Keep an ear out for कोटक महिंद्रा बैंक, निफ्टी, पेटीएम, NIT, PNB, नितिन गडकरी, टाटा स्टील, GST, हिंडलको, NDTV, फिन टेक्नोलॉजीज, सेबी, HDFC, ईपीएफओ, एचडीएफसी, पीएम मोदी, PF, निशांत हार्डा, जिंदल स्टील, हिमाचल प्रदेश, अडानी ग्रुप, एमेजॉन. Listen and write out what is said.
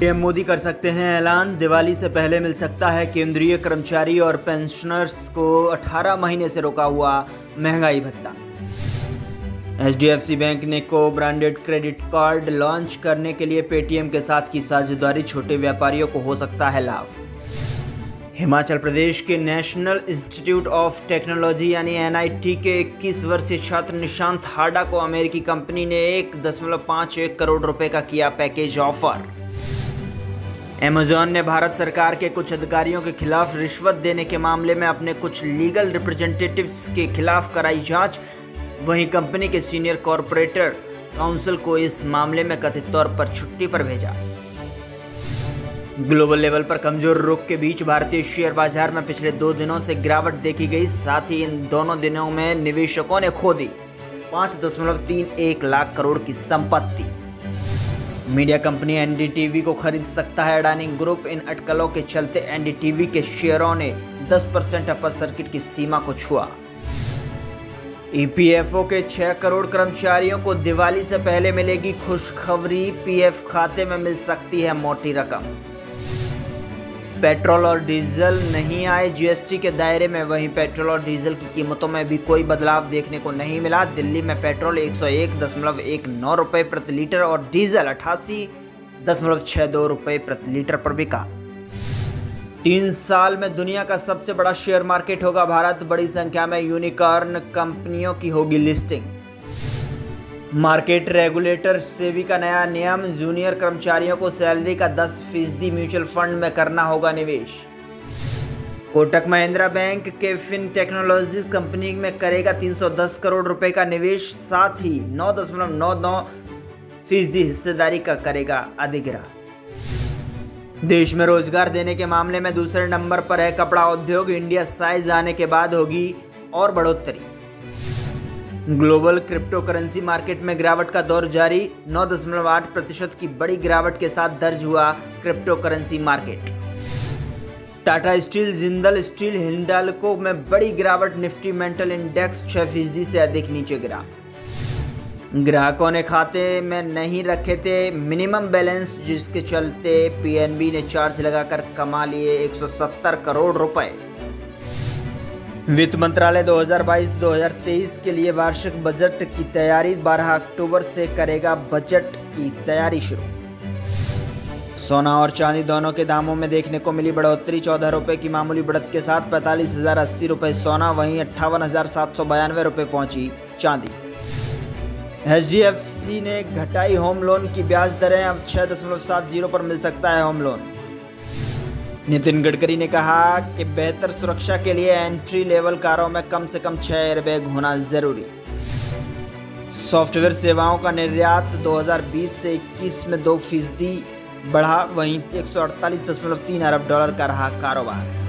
पीएम मोदी कर सकते हैं ऐलान, दिवाली से पहले मिल सकता है केंद्रीय कर्मचारी और पेंशनर्स को 18 महीने से रुका हुआ महंगाई भत्ता। एचडीएफसी बैंक ने को ब्रांडेड क्रेडिट कार्ड लॉन्च करने के लिए पेटीएम के साथ की साझेदारी, छोटे व्यापारियों को हो सकता है लाभ। हिमाचल प्रदेश के नेशनल इंस्टीट्यूट ऑफ टेक्नोलॉजी यानी NIT के 21 वर्षीय छात्र निशांत हार्डा को अमेरिकी कंपनी ने 1.51 करोड़ रुपए का किया पैकेज ऑफर। एमेजॉन ने भारत सरकार के कुछ अधिकारियों के खिलाफ रिश्वत देने के मामले में अपने कुछ लीगल रिप्रेजेंटेटिव्स के खिलाफ कराई जांच, वहीं कंपनी के सीनियर कॉरपोरेटर काउंसिल को इस मामले में कथित तौर पर छुट्टी पर भेजा। ग्लोबल लेवल पर कमजोर रुख के बीच भारतीय शेयर बाजार में पिछले 2 दिनों से गिरावट देखी गई, साथ ही इन दोनों दिनों में निवेशकों ने खो दी 5.31 लाख करोड़ की संपत्ति। मीडिया कंपनी NDTV को खरीद सकता है अडानी ग्रुप, इन अटकलों के चलते NDTV के शेयरों ने 10% अपर सर्किट की सीमा को छुआ। ईपीएफओ के 6 करोड़ कर्मचारियों को दिवाली से पहले मिलेगी खुशखबरी, PF खाते में मिल सकती है मोटी रकम। पेट्रोल और डीजल नहीं आए GST के दायरे में, वहीं पेट्रोल और डीजल की कीमतों में भी कोई बदलाव देखने को नहीं मिला। दिल्ली में पेट्रोल 101.19 रुपये प्रति लीटर और डीजल 88.62 रुपये प्रति लीटर पर बिका। 3 साल में दुनिया का सबसे बड़ा शेयर मार्केट होगा भारत, बड़ी संख्या में यूनिकॉर्न कंपनियों की होगी लिस्टिंग। मार्केट रेगुलेटर सेबी का नया नियम, जूनियर कर्मचारियों को सैलरी का 10% म्यूचुअल फंड में करना होगा निवेश। कोटक महिंद्रा बैंक के फिन टेक्नोलॉजीज कंपनी में करेगा 310 करोड़ रुपए का निवेश, साथ ही 9.99% हिस्सेदारी का करेगा अधिग्रहण। देश में रोजगार देने के मामले में दूसरे नंबर पर है कपड़ा उद्योग, इंडिया साइज आने के बाद होगी और बढ़ोतरी। ग्लोबल क्रिप्टो करेंसी मार्केट में गिरावट का दौर जारी, 9.8% की बड़ी गिरावट के साथ दर्ज हुआ crypto currency market. टाटा स्टील, जिंदल स्टील, हिंडलको में बड़ी गिरावट, निफ्टी मेंटल इंडेक्स 6% से अधिक नीचे गिरा। ग्राहकों ने खाते में नहीं रखे थे मिनिमम बैलेंस, जिसके चलते PNB ने चार्ज लगाकर कमा लिए 170 करोड़ रुपए। वित्त मंत्रालय 2022-2023 के लिए वार्षिक बजट की तैयारी, 12 अक्टूबर से करेगा बजट की तैयारी शुरू। सोना और चांदी दोनों के दामों में देखने को मिली बढ़ोतरी, 14 रुपये की मामूली बढ़त के साथ 45,080 रुपये सोना, वहीं 58,792 रुपये पहुंची चांदी। HDFC ने घटाई होम लोन की ब्याज दरें, अब 6.70 पर मिल सकता है होम लोन। नितिन गडकरी ने कहा कि बेहतर सुरक्षा के लिए एंट्री लेवल कारों में कम से कम 6 एयरबैग होना जरूरी। सॉफ्टवेयर सेवाओं का निर्यात 2020 से 21 में 2% बढ़ा, वहीं 148.3 अरब डॉलर का रहा कारोबार।